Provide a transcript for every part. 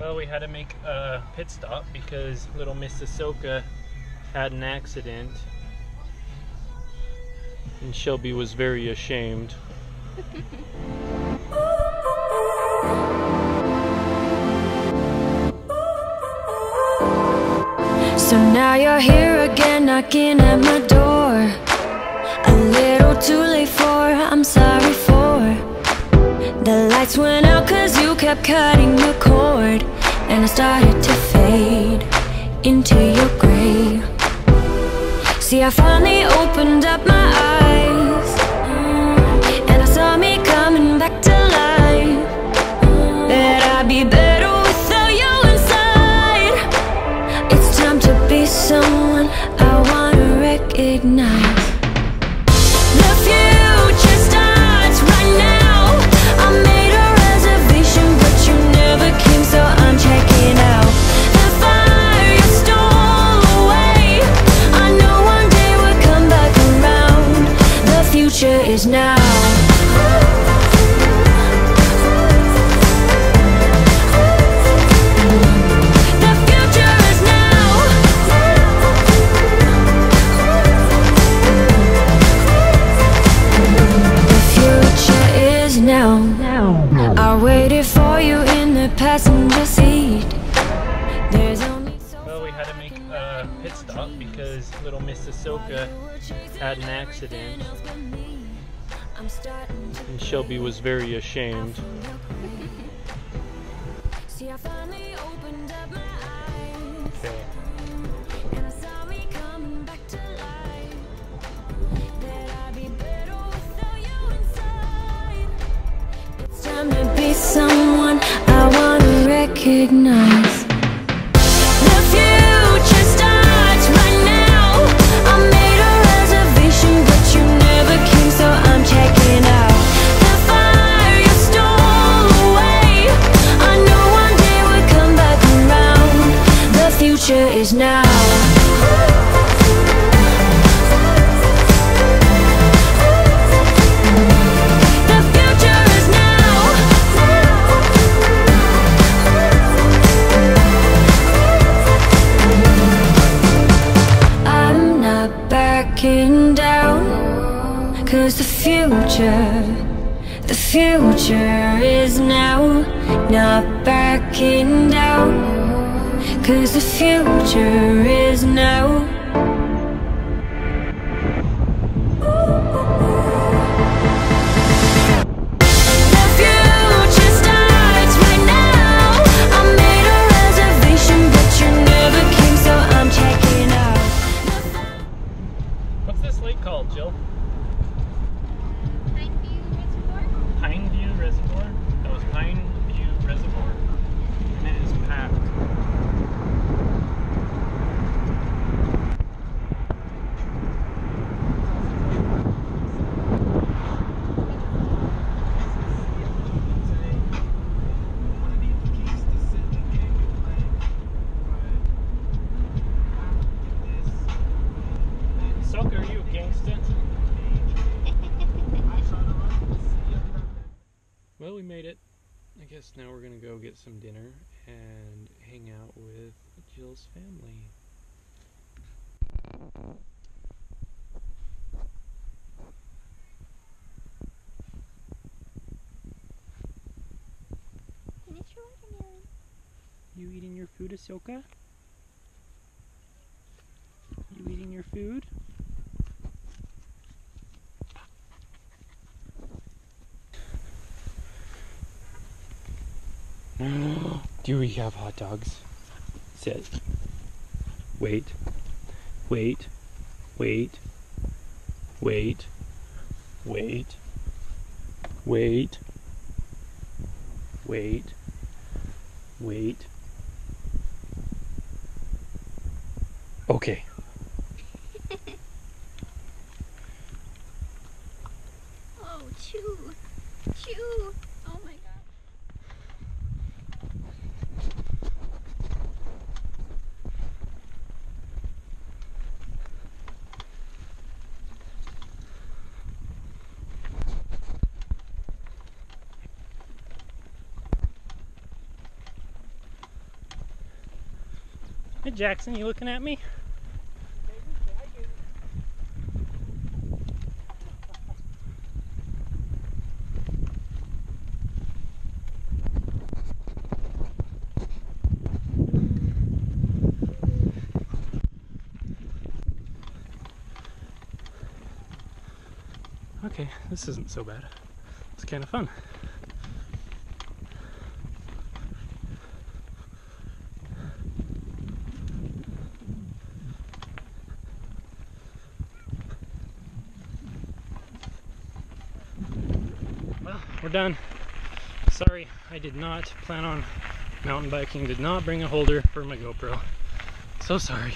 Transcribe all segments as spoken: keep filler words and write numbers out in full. Well, we had to make a pit stop because little Miss Ahsoka had an accident. And Shelby was very ashamed. So now you're here again, knocking at my door. A little too late for, I'm sorry for. The lights went out cause you kept cutting the cord, and I started to fade into your grave. See, I finally opened up my eyes, and I saw me coming back to life. That I'd be better without you inside. It's time to be someone I wanna recognize. The future starts right now. I made a reservation, but you never came, so I'm checking out. The fire you stole away, I know one day we'll come back around. The future is now. Well, we had to make a pit stop because little Miss Ahsoka had an accident, and Shelby was very ashamed. Okay. It's time to be someone I want to recognize. The future starts right now. I made a reservation, but you never came, so I'm checking out. The fire you stole away, I know one day we'll come back around. The future is now. Down, cause the future, the future is now. Not backing down, cause the future is now. Well, we made it. I guess now we're going to go get some dinner and hang out with Jill's family. Finish your watermelon. You eating your food, Ahsoka? You eating your food? Do we have hot dogs? Sit. Wait. Wait. Wait. Wait. Wait. Wait. Wait. Wait. Okay. Oh, chew. Chew. Oh my God. Hey Jackson, you looking at me? Okay, this isn't so bad. It's kind of fun. Well, we're done. Sorry, I did not plan on mountain biking, did not bring a holder for my GoPro. So sorry.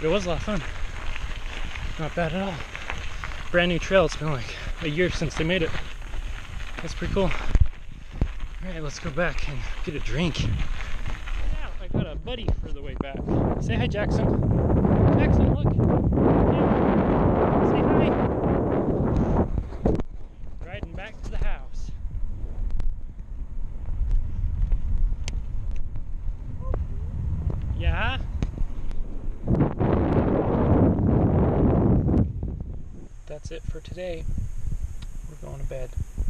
But it was a lot of fun. Not bad at all. Brand new trail, it's been like a year since they made it. That's pretty cool. Alright, let's go back and get a drink. Yeah, I got a buddy for the way back. Say hi, Jackson. Jackson, look. Yeah. Say hi. Riding back to the house. Yeah? That's it for today. We're going to bed.